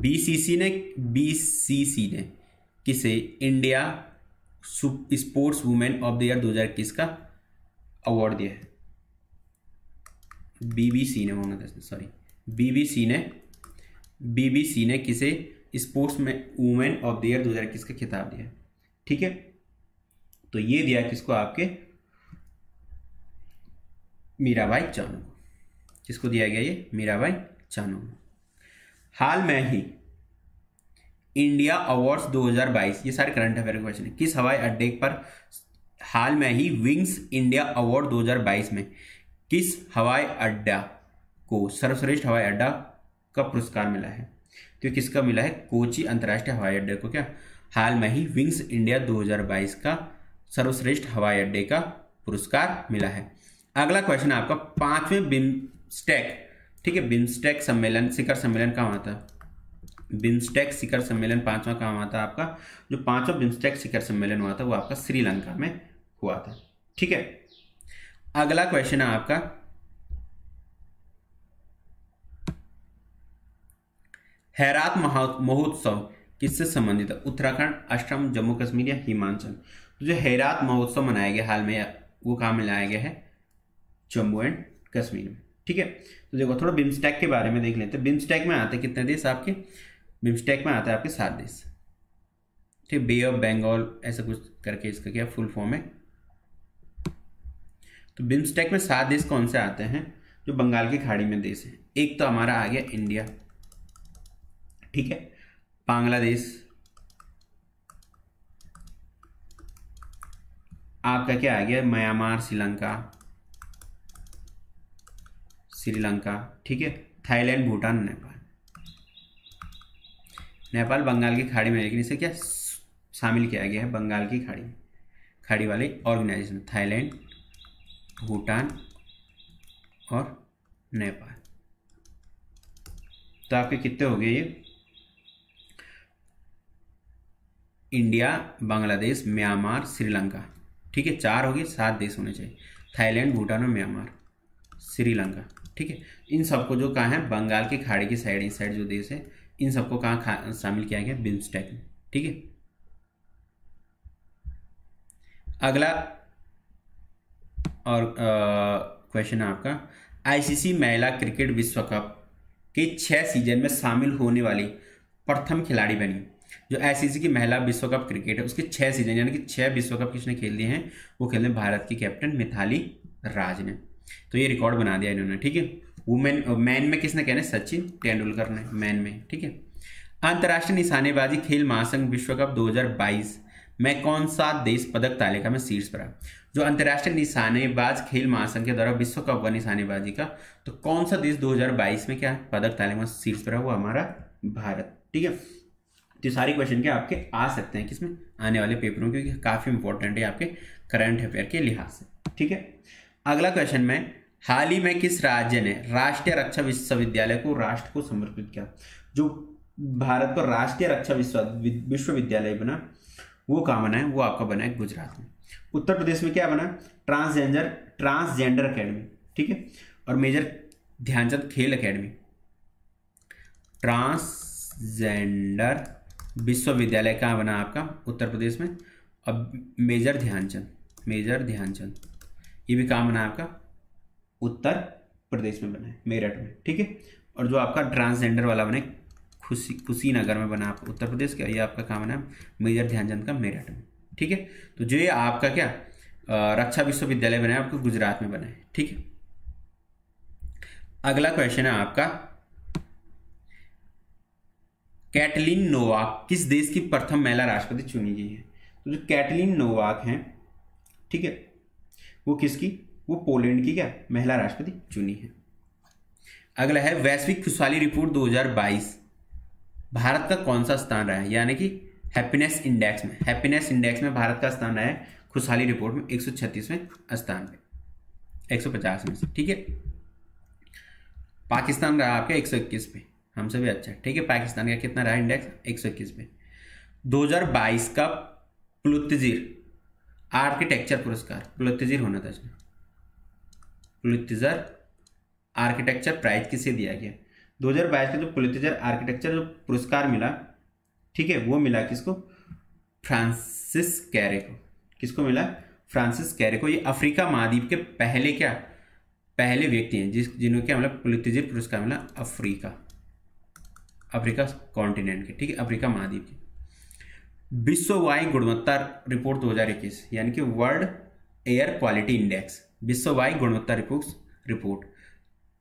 बीसीसी ने किसे India sports women of the year 2021 का अवार्ड दिया है? बीबीसी ने किसे स्पोर्ट्स में वुमेन ऑफ द ईयर 2021 का खिताब दिया है? ठीक है, तो ये दिया किसको? आपके मीराबाई चानू को। किसको दिया गया? ये मीराबाई चानू को। हाल में ही इंडिया अवार्ड्स 2022, ये सारे करंट अफेयर क्वेश्चन है, किस हवाई अड्डे पर हाल में ही विंग्स इंडिया अवार्ड 2022 में किस हवाई अड्डा को सर्वश्रेष्ठ हवाई अड्डा का पुरस्कार मिला है? तो किसका मिला है? कोची अंतर्राष्ट्रीय हवाई अड्डे को क्या हाल में ही विंग्स इंडिया 2022 का सर्वश्रेष्ठ हवाई अड्डे का पुरस्कार मिला है। अगला क्वेश्चन आपका पांचवें बिम्स्टेक, ठीक है, बिम्स्टेक सम्मेलन, शिखर सम्मेलन कहाँ आता है? बिम्स्टेक शिखर सम्मेलन पांचवा कहाँ आता है आपका? जो पांचवा बिम्स्टेक शिखर सम्मेलन हुआ था वो आपका श्रीलंका में हुआ था। ठीक है, अगला क्वेश्चन है आपका, हैरात महोत्सव किससे संबंधित है? उत्तराखंड, असम, जम्मू कश्मीर या हिमाचल। तो जो हैरात महोत्सव मनाया गया हाल में, वो कहाँ मनाया गया है? जम्मू एंड कश्मीर में। ठीक है, तो देखो थोड़ा बिम्स्टेक के बारे में देख लेते हैं। बिम्स्टेक में आते कितने देश आपके? बिम्स्टेक में आते हैं आपके 7 देश। ठीक, बे ऑफ बंगाल ऐसा कुछ करके इसका क्या फुल फॉर्म है। तो बिम्स्टेक में 7 देश कौन से आते हैं जो बंगाल की खाड़ी में देश हैं? एक तो हमारा आ गया इंडिया, ठीक है, बांग्लादेश, आपका क्या आ गया म्यांमार, श्रीलंका, ठीक है, थाईलैंड, भूटान, नेपाल बंगाल की खाड़ी में, लेकिन इसे क्या शामिल किया गया है बंगाल की खाड़ी में, खाड़ी वाले ऑर्गेनाइजेशन, थाईलैंड, भूटान और नेपाल। तो आपके कितने हो गए ये? इंडिया, बांग्लादेश, म्यांमार, श्रीलंका, ठीक है, 4 हो गए, 7 देश होने चाहिए, थाईलैंड, भूटान और म्यांमार, श्रीलंका, ठीक है। इन सबको जो कहाँ है बंगाल की खाड़ी की साइड, इस साइड जो देश है, इन सबको कहाँ शामिल किया गया? बिम्स्टेक में, ठीक है। अगला और क्वेश्चन है आपका, आईसीसी महिला क्रिकेट विश्व कप के 6 सीजन में शामिल होने वाली प्रथम खिलाड़ी बनी। जो आईसीसी की महिला विश्व कप क्रिकेट है उसके 6 सीजन यानी कि 6 विश्व कप किसने खेल दिए हैं? वो खेल रहे भारत की कैप्टन मिथाली राज ने। तो ये रिकॉर्ड बना दिया इन्होंने, ठीक है। वुमेन मैन में किसने कहना है? सचिन तेंदुलकर ने मैन में, ठीक है। अंतर्राष्ट्रीय निशानेबाजी खेल महासंघ विश्व कप 2022 में कौन सा देश पदक तालिका में शीर्ष पर है? जो अंतर्राष्ट्रीय निशानेबाज खेल महासंघ के द्वारा विश्व कप हुआ निशानेबाजी का, तो कौन सा देश 2022 में क्या पदक तालिका में शीर्ष पर है? वो हमारा भारत, ठीक है। तो सारे क्वेश्चन के आपके आ सकते हैं किसमें? आने वाले पेपरों में, क्योंकि काफी इंपॉर्टेंट है आपके करंट अफेयर के लिहाज से, ठीक है। अगला क्वेश्चन में, हाल ही में किस राज्य ने राष्ट्रीय रक्षा विश्वविद्यालय को राष्ट्र को समर्पित किया? जो भारत का राष्ट्रीय रक्षा विश्वविद्यालय बना वो कहाँ बना है? वो आपका बना है गुजरात में। उत्तर प्रदेश में क्या बना? ट्रांसजेंडर अकेडमी, ठीक है, और मेजर ध्यानचंद खेल अकेडमी। ट्रांसजेंडर विश्वविद्यालय कहाँ बना आपका? उत्तर प्रदेश में। अब मेजर ध्यानचंद ये भी कहाँ बना आपका? उत्तर प्रदेश में बना है, मेरठ में, ठीक है। और जो आपका ट्रांसजेंडर वाला बना है कुशीनगर में बना आपका उत्तर प्रदेश का, ये आपका कहाँ बना? मेजर ध्यानचंद का मेरठ में, ठीक है। तो जो ये आपका क्या रक्षा विश्वविद्यालय बना है आपको गुजरात में बना है, ठीक है। अगला क्वेश्चन है आपका, कैटलिन नोवाक किस देश की प्रथम महिला राष्ट्रपति चुनी गई है? तो जो कैटलिन नोवाक हैं, ठीक है, वो किसकी? वो पोलैंड की क्या महिला राष्ट्रपति चुनी है। अगला है, वैश्विक खुशहाली रिपोर्ट 2022 भारत का कौन सा स्थान रहा है? यानी कि हैप्पीनेस इंडेक्स में, भारत का स्थान रहा है खुशहाली रिपोर्ट में 136वें स्थान पे 150 में से, ठीक है। पाकिस्तान रहा आपका 121 पे, हमसे भी अच्छा, ठीक है। पाकिस्तान का कितना रहा इंडेक्स? 121 पे। 2022 का पुलित्जर आर्किटेक्चर पुरस्कार, पुलित्जर होना था इसमें, पुलित्जर आर्किटेक्चर प्राइज किसे दिया गया? 2022 का जो पुलित्जर आर्किटेक्चर जो पुरस्कार मिला, ठीक है, वो मिला किसको? फ्रांसिस कैरे को। किसको मिला? फ्रांसिस कैरे को। ये अफ्रीका महाद्वीप के पहले व्यक्ति हैं जिन्होंने क्या मतलब पुलित्जर पुरस्कार मिला अफ्रीका कॉन्टिनेंट के, ठीक है, अफ्रीका महाद्वीप के। विश्व वायु गुणवत्ता रिपोर्ट 2021 यानी कि वर्ल्ड एयर क्वालिटी इंडेक्स, विश्व वायु गुणवत्ता report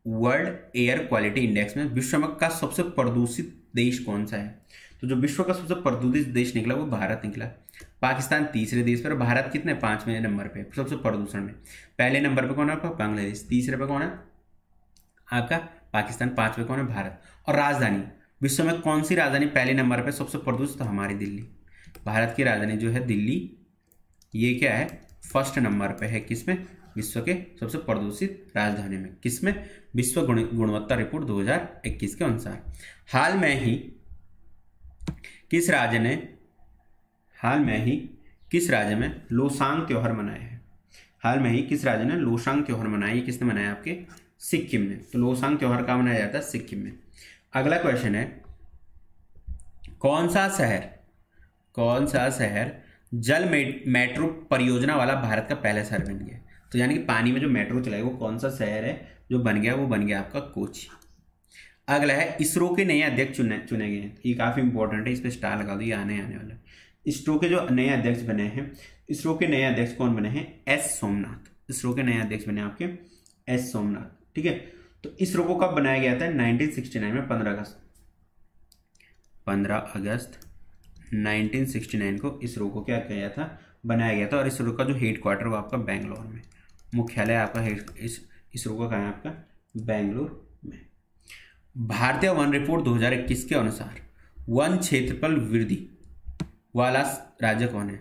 world air quality index में विश्व का सबसे प्रदूषित देश कौन सा है? तो जो विश्व का सबसे प्रदूषित देश निकला वो भारत निकला। पाकिस्तान तीसरे देश पर, भारत कितने? 5वें नंबर पे सबसे प्रदूषण में। पहले नंबर पे कौन है आपका? बांग्लादेश। तीसरे पे कौन है आपका? पाकिस्तान। 5वें कौन है? भारत। और राजधानी विश्व में कौन सी राजधानी पहले नंबर पर सबसे प्रदूषित? हमारी दिल्ली, भारत की राजधानी जो है दिल्ली, ये क्या है? फर्स्ट नंबर पे है किसमें? विश्व के सबसे प्रदूषित राजधानी में, किसमें? विश्व गुणवत्ता रिपोर्ट 2021 के अनुसार। हाल में ही किस राज्य में लोसांग त्योहार मनाया है? हाल में ही किस राज्य ने लोसांग त्यौहार मनाया? ये किसने मनाया? आपके सिक्किम ने। तो लोसांग त्यौहार कहाँ मनाया जाता है? सिक्किम में। अगला क्वेश्चन है कौन सा शहर जल मेट्रो परियोजना वाला भारत का पहला शहर बन गया? तो यानी कि पानी में जो मेट्रो चलाएगा वो कौन सा शहर है जो बन गया? वो बन गया आपका कोची। अगला है इसरो के नए अध्यक्ष चुने गए हैं। ये काफ़ी इंपॉर्टेंट है, इस पर स्टार लगा दो, ये आने वाला है। इसरो के जो नए अध्यक्ष बने हैं, इसरो के नए अध्यक्ष कौन बने हैं? एस सोमनाथ। इसरो के नए अध्यक्ष बने आपके एस सोमनाथ, ठीक है। तो इसरो को कब बनाया गया था? 1969 में 15 अगस्त 1969 को इसरो को क्या किया गया था? बनाया गया था। और इसरो का जो हेड क्वार्टर वो आपका बेंगलोर में, मुख्यालय आपका इसरो का कहाँ है? आपका बेंगलोर में। भारतीय वन रिपोर्ट 2021 के अनुसार वन क्षेत्रफल वृद्धि वाला राज्य कौन है?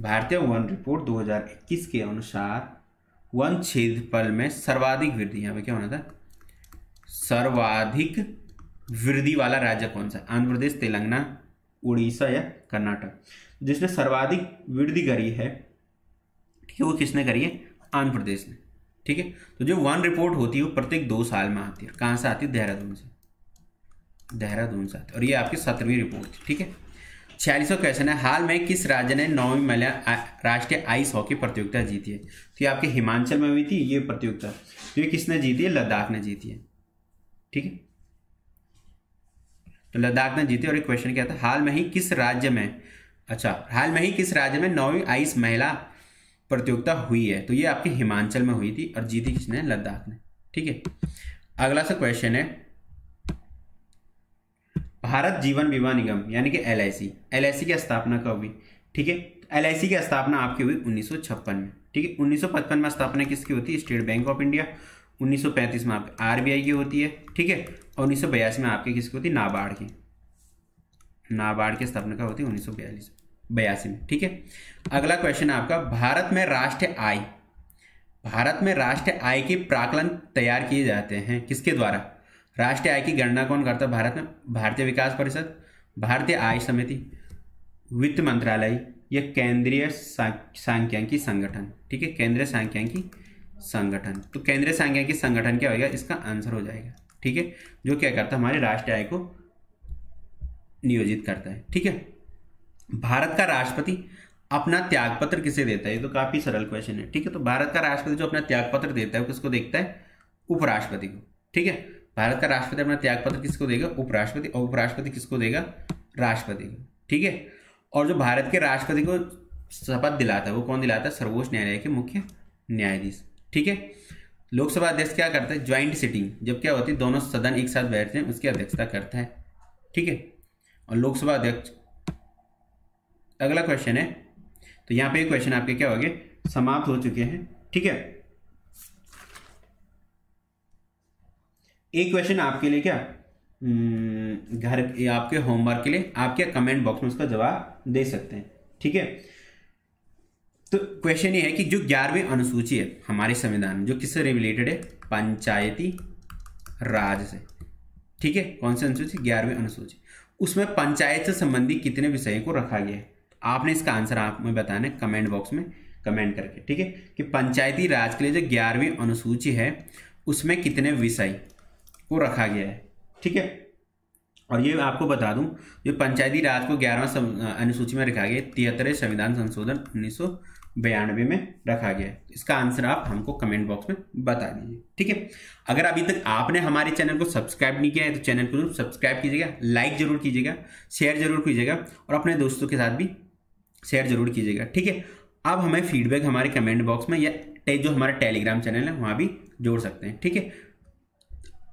भारतीय वन रिपोर्ट 2021 के अनुसार वन क्षेत्रफल में सर्वाधिक वृद्धि, यहाँ पे क्या होना था? सर्वाधिक वृद्धि वाला राज्य कौन सा? आंध्र प्रदेश, तेलंगाना, उड़ीसा या कर्नाटक। जिसने सर्वाधिक वृद्धि करी है, ठीक है, वो किसने करी है? आंध्र प्रदेश ने, ठीक है। तो जो वन रिपोर्ट होती है वो प्रत्येक 2 साल में आती है। कहाँ से आती है? देहरादून से, देहरादून से आती है। और ये आपकी 7वीं रिपोर्ट थी, ठीक है। 46वां क्वेश्चन है, हाल में किस राज्य ने 9वीं महिला राष्ट्रीय आइस हॉकी प्रतियोगिता जीती है? तो ये आपके हिमाचल में हुई थी ये प्रतियोगिता। तो ये किसने जीती है? लद्दाख ने जीती है, ठीक है, तो लद्दाख ने जीती। और एक क्वेश्चन क्या था? हाल में ही किस राज्य में 9वीं आइस महिला प्रतियोगिता हुई है? तो ये आपके हिमाचल में हुई थी और जीती किसने? लद्दाख ने, ठीक है। अगला सा क्वेश्चन है, भारत जीवन बीमा निगम यानी कि एलआईसी की स्थापना कब हुई? ठीक है, एलआईसी की स्थापना आपकी हुई 1956 में, ठीक है। 1955 में स्थापना किसकी होती है? State Bank of India. 1935 में आपके आरबीआई की होती है, ठीक है। और 1982 में आपकी किसकी होती है? नाबार्ड की। नाबार्ड की स्थापना का होती है 1982 में, ठीक है। अगला क्वेश्चन आपका, भारत में राष्ट्रीय आय के प्राकलन तैयार किए जाते हैं किसके द्वारा? राष्ट्रीय आय की गणना कौन करता है भारत में? भारतीय विकास परिषद, भारतीय आय समिति, वित्त मंत्रालय या केंद्रीय सांख्यिकी संगठन, ठीक है, केंद्रीय सांख्यिकी संगठन। तो केंद्रीय सांख्यिकी संगठन क्या होगा? इसका आंसर हो जाएगा, ठीक है, जो क्या करता है? हमारे राष्ट्रीय आय को नियोजित करता है, ठीक है। भारत का राष्ट्रपति अपना त्यागपत्र किसे देता है? ये तो काफी सरल क्वेश्चन है, ठीक है। तो भारत का राष्ट्रपति जो अपना त्यागपत्र देता है किसको देखता है? उपराष्ट्रपति को, ठीक है। भारत का राष्ट्रपति अपना त्यागपत्र किसको देगा? उपराष्ट्रपति। और उपराष्ट्रपति किसको देगा? राष्ट्रपति को, ठीक है। और जो भारत के राष्ट्रपति को शपथ दिलाता है वो कौन दिलाता है? सर्वोच्च न्यायालय के मुख्य न्यायाधीश, ठीक है। लोकसभा अध्यक्ष क्या करता है? ज्वाइंट सिटिंग, जब क्या होती है दोनों सदन एक साथ बैठते हैं उसकी अध्यक्षता करता है, ठीक है, और लोकसभा अध्यक्ष। अगला क्वेश्चन है, तो यहाँ पे क्वेश्चन आपके क्या हो गए? समाप्त हो चुके हैं, ठीक है। एक क्वेश्चन आपके लिए क्या घर आपके होमवर्क के लिए, आप क्या कमेंट बॉक्स में उसका जवाब दे सकते हैं, ठीक है। तो क्वेश्चन ये है कि जो 11वीं अनुसूची है हमारे संविधान में, जो किससे रिलेटेड है? पंचायती राज से, ठीक है। कौन सी अनुसूची? 11वीं अनुसूची। उसमें पंचायत से संबंधित कितने विषयों को रखा गया है? आपने इसका आंसर आप में बताना है कमेंट बॉक्स में कमेंट करके, ठीक है, कि पंचायती राज के लिए जो 11वीं अनुसूची है उसमें कितने विषय को रखा गया है, ठीक है। और ये आपको बता दूं, जो पंचायती राज को 11वां अनुसूची में रखा गया, 73वें संविधान संशोधन 1992 में रखा गया। इसका आंसर आप हमको कमेंट बॉक्स में बता दीजिए, ठीक है। अगर अभी तक आपने हमारे चैनल को सब्सक्राइब नहीं किया है तो चैनल को जरूर सब्सक्राइब कीजिएगा, लाइक जरूर कीजिएगा, शेयर जरूर कीजिएगा और अपने दोस्तों के साथ भी शेयर जरूर कीजिएगा, ठीक है। आप हमें फीडबैक हमारे कमेंट बॉक्स में या जो हमारा टेलीग्राम चैनल है वहाँ भी जोड़ सकते हैं, ठीक है।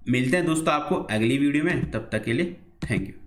मिलते हैं दोस्तों आपको अगली वीडियो में, तब तक के लिए थैंक यू।